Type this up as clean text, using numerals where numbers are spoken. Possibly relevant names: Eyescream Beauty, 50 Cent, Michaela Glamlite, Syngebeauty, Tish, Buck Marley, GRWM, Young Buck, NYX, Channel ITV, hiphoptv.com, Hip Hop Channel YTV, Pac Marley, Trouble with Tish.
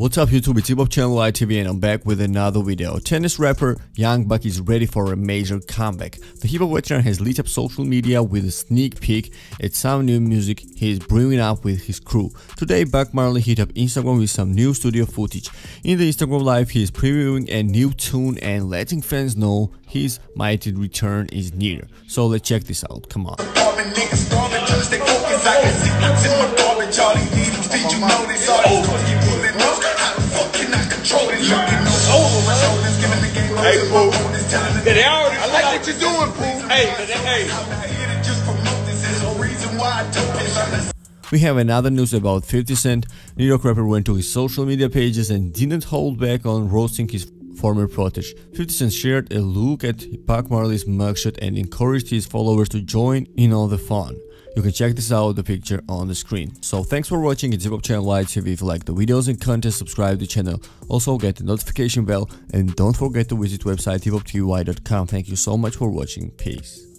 What's up YouTube, it's Hip Hop Channel ITV and I'm back with another video. Tennis rapper Young Buck is ready for a major comeback. The hip hop veteran has lit up social media with a sneak peek at some new music he is bringing up with his crew. Today Buck Marley hit up Instagram with some new studio footage. In the Instagram live he is previewing a new tune and letting fans know his mighty return is near. So let's check this out, come on. Hey, boo. I like what you're doing, boo. Hey. We have another news about 50 Cent. New York rapper went to his social media pages and didn't hold back on roasting his former protege. 50 Cent shared a look at Pac Marley's mugshot and encouraged his followers to join in on the fun. You can check this out, the picture on the screen. So thanks for watching, it's Hip Hop Channel YTV. If you like the videos and content, subscribe to the channel. Also get the notification bell and don't forget to visit website hiphoptv.com. Thank you so much for watching, peace.